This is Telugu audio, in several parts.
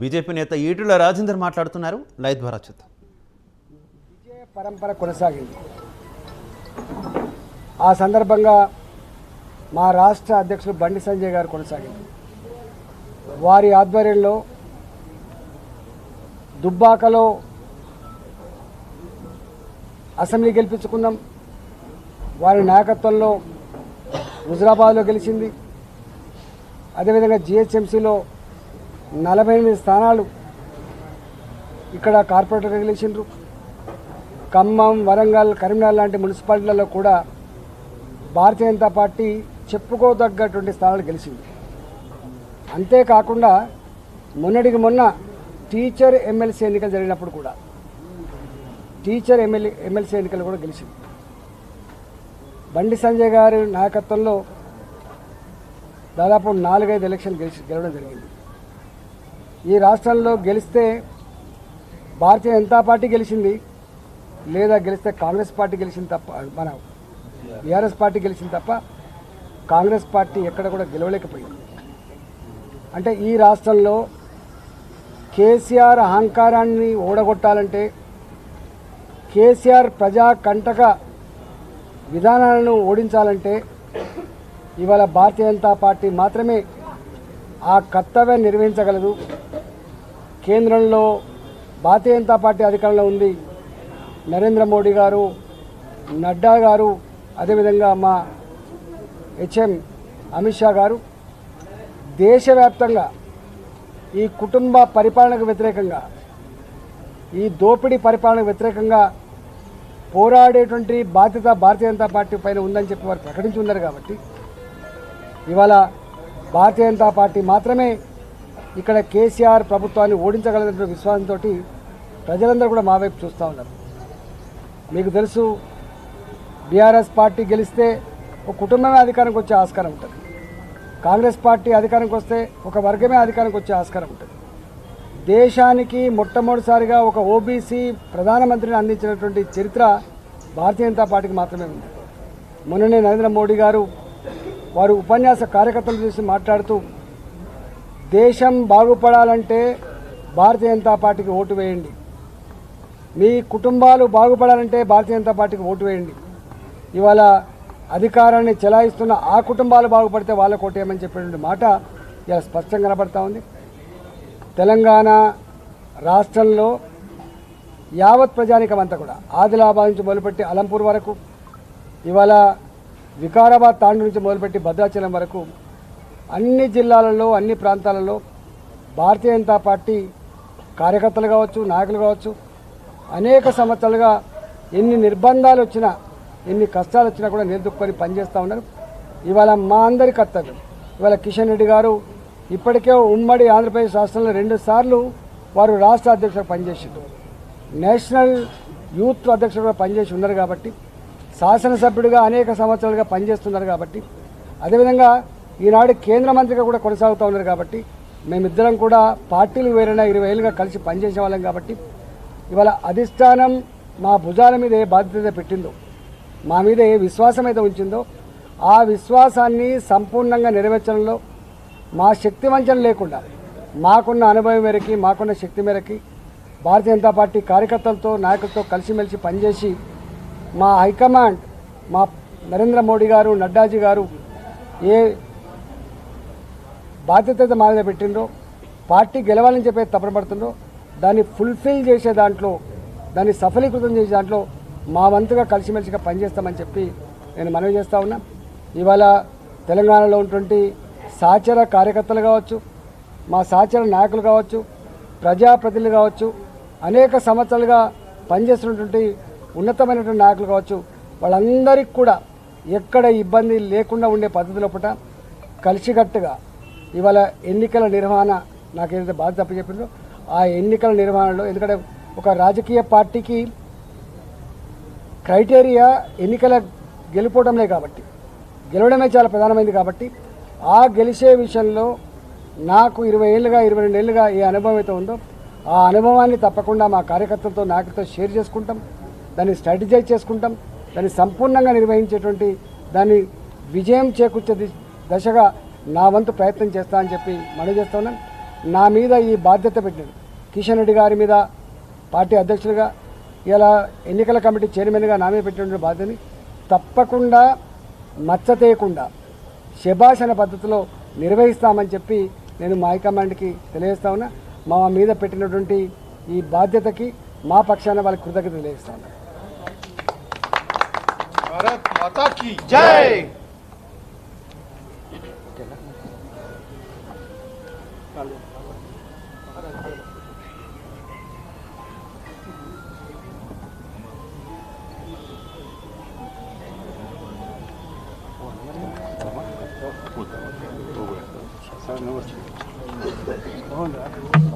बीजेपी नेता ఈటెల రాజేందర్ మాట్లాడుతున్నారు లైవ్ ద్వారా చూద్దాం విజయ పరంపర కొనసాగింది ఆ సందర్భంగా మా రాష్ట్ర అధ్యక్షులు బండి సంజయ్ గారు కొనసాగింది వారి ఆధ్వర్యంలో దుబ్బాకలో అసెంబ్లీ గెలుచుకున్నాం వారి నాయకత్వంలో హుజరాబాద్లో గెలిచింది అదే విధంగా జీహెచ్ఎంసీలో 48 స్థానాలు ఇక్కడ కార్పొరేటర్గా గెలిచిండ్రు ఖమ్మం వరంగల్ కరీంనగర్ లాంటి మున్సిపాలిటీలలో కూడా భారతీయ జనతా పార్టీ చెప్పుకోదగ్గటువంటి స్థానాలు గెలిచింది అంతేకాకుండా మొన్నటికి మొన్న టీచర్ ఎమ్మెల్సీ ఎన్నికలు జరిగినప్పుడు కూడా టీచర్ ఎమ్మెల్సీ ఎన్నికలు కూడా గెలిచింది బండి సంజయ్ గారి నాయకత్వంలో దాదాపు 4-5 ఎలక్షన్ గెలవడం జరిగింది ఈ రాష్ట్రంలో గెలిస్తే భారతీయ జనతా పార్టీ గెలిచింది లేదా గెలిస్తే కాంగ్రెస్ పార్టీ గెలిచింది తప్ప మన బీఆర్ఎస్ పార్టీ గెలిచింది తప్ప కాంగ్రెస్ పార్టీ ఎక్కడ కూడా గెలవలేకపోయింది అంటే ఈ రాష్ట్రంలో కేసీఆర్ అహంకారాన్ని ఓడగొట్టాలంటే కేసీఆర్ ప్రజా కంటక విధానాలను ఓడించాలంటే ఇవాళ భారతీయ జనతా పార్టీ మాత్రమే ఆ కర్తవ్యం నిర్వహించగలదు కేంద్రంలో భారతీయ జనతా పార్టీ అధికారంలో ఉంది నరేంద్ర మోడీ గారు నడ్డా గారు అదేవిధంగా మా హెచ్ఎం అమిత్ షా గారు దేశవ్యాప్తంగా ఈ కుటుంబ పరిపాలనకు వ్యతిరేకంగా ఈ దోపిడీ పరిపాలనకు వ్యతిరేకంగా పోరాడేటువంటి బాధ్యత భారతీయ జనతా పార్టీ పైన ఉందని చెప్పి వారు ప్రకటించి ఉన్నారు కాబట్టి ఇవాళ భారతీయ జనతా పార్టీ మాత్రమే ఇక్కడ కేసీఆర్ ప్రభుత్వాన్ని ఓడించగలదనే విశ్వాసంతో ప్రజలందరూ కూడా మా వైపు చూస్తూ ఉన్నారు మీకు తెలుసు బీఆర్ఎస్ పార్టీ గెలిస్తే ఒక కుటుంబమే అధికారంకి వచ్చే ఆస్కారం ఉంటుంది కాంగ్రెస్ పార్టీ అధికారంకి వస్తే ఒక వర్గమే అధికారంకి వచ్చే ఆస్కారం ఉంటుంది దేశానికి మొట్టమొదటిసారిగా ఒక ఓబీసీ ప్రధానమంత్రిని అందించినటువంటి చరిత్ర భారతీయ జనతా పార్టీకి మాత్రమే ఉంది మొన్ననే నరేంద్ర మోడీ గారు వారు ఉపన్యాస కార్యకర్తలు చేసి మాట్లాడుతూ దేశం బాగుపడాలంటే భారతీయ జనతా పార్టీకి ఓటు వేయండి మీ కుటుంబాలు బాగుపడాలంటే భారతీయ జనతా పార్టీకి ఓటు వేయండి ఇవాళ అధికారాన్ని చెలాయిస్తున్న ఆ కుటుంబాలు బాగుపడితే వాళ్ళ కోటేమని చెప్పినటువంటి మాట ఇలా స్పష్టంగా కనబడతా ఉంది తెలంగాణ రాష్ట్రంలో యావత్ ప్రజానీకం అంతా కూడా ఆదిలాబాద్ నుంచి మొదలుపెట్టి అలంపూర్ వరకు ఇవాళ వికారాబాద్ తాండు నుంచి మొదలుపెట్టి భద్రాచలం వరకు అన్ని జిల్లాలలో అన్ని ప్రాంతాలలో భారతీయ జనతా పార్టీ కార్యకర్తలు కావచ్చు నాయకులు కావచ్చు అనేక సంవత్సరాలుగా ఎన్ని నిర్బంధాలు వచ్చినా ఎన్ని కష్టాలు వచ్చినా కూడా నిలదొక్కుని పనిచేస్తూ ఉన్నారు ఇవాళ మా అందరి కర్తవ్యం ఇవాళ కిషన్ రెడ్డి గారు ఇప్పటికే ఉమ్మడి ఆంధ్రప్రదేశ్ రాష్ట్రంలో 2 సార్లు వారు రాష్ట్ర అధ్యక్షుడు పనిచేసారు నేషనల్ యూత్ అధ్యక్షుడు పనిచేసి ఉన్నారు కాబట్టి శాసనసభ్యుడిగా అనేక సంవత్సరాలుగా పనిచేస్తున్నారు కాబట్టి అదేవిధంగా ఈనాడు కేంద్ర మంత్రిగా కూడా కొనసాగుతూ ఉన్నారు కాబట్టి మేమిద్దరం కూడా పార్టీలు వేరైనా 20 ఏళ్ళుగా కలిసి పనిచేసే వాళ్ళం కాబట్టి ఇవాళ అధిష్టానం మా భుజాల మీద ఏ బాధ్యత పెట్టిందో మా మీద ఏ విశ్వాసం అయితే ఉంచిందో ఆ విశ్వాసాన్ని సంపూర్ణంగా నెరవేర్చడంలో మా శక్తి వంచన లేకుండా మాకున్న అనుభవం మేరకి మాకున్న శక్తి మేరకి భారతీయ జనతా పార్టీ కార్యకర్తలతో నాయకులతో కలిసిమెలిసి పనిచేసి మా హైకమాండ్ మా నరేంద్ర మోడీ గారు నడ్డాజీ గారు ఏ బాధ్యత మా మీద పెట్టిందో పార్టీ గెలవాలని చెప్పే తపన పడుతుందో దాన్ని ఫుల్ఫిల్ చేసే దాంట్లో దాన్ని సఫలీకృతం చేసే దాంట్లో మా వంతుగా కలిసిమెలిసిగా పనిచేస్తామని చెప్పి నేను మనవి చేస్తూ ఉన్నా ఇవాళ తెలంగాణలో ఉన్నటువంటి సహచర కార్యకర్తలు కావచ్చు మా సహచర నాయకులు కావచ్చు ప్రజాప్రతినిధులు కావచ్చు అనేక సంవత్సరాలుగా పనిచేస్తున్నటువంటి ఉన్నతమైనటువంటి నాయకులు కావచ్చు వాళ్ళందరికీ కూడా ఎక్కడ ఇబ్బంది లేకుండా ఉండే పద్ధతిలో పూట కలిసికట్టుగా ఇవాళ ఎన్నికల నిర్వహణ నాకు ఏదైతే బాధ్యత అప్పచెప్పిందో ఆ ఎన్నికల నిర్వహణలో ఎందుకంటే ఒక రాజకీయ పార్టీకి క్రైటీరియా ఎన్నికల గెలుపోవడంలే కాబట్టి గెలవడమే చాలా ప్రధానమైంది కాబట్టి ఆ గెలిచే విషయంలో నాకు 22 ఏళ్ళుగా ఏ అనుభవం అయితే ఉందో ఆ అనుభవాన్ని తప్పకుండా మా కార్యకర్తలతో నాయకులతో షేర్ చేసుకుంటాం దాన్ని స్ట్రాటజైజ్ చేసుకుంటాం దాన్ని సంపూర్ణంగా నిర్వహించేటువంటి దాన్ని విజయం చేకూర్చే దిశగా నా వంతు ప్రయత్నం చేస్తా అని చెప్పి మనవి చేస్తున్నాను నా మీద ఈ బాధ్యత పెట్టింది కిషన్ రెడ్డి గారి మీద పార్టీ అధ్యక్షుడిగా ఇలా ఎన్నికల కమిటీ చైర్మన్గా నామే పెట్టిన బాధ్యతని తప్పకుండా మచ్చతేయకుండా శభాషణ పద్ధతిలో నిర్వహిస్తామని చెప్పి నేను మా హైకమాండ్కి తెలియజేస్తా ఉన్నా. మా మీద పెట్టినటువంటి ఈ బాధ్యతకి మా పక్షాన వాళ్ళకి కృతజ్ఞత తెలియజేస్తా ఉన్నా. భారత్ మాతా కీ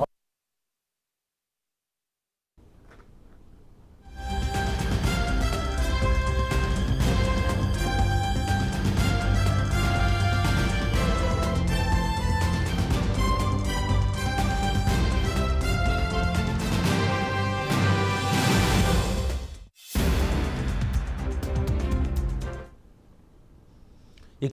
జై.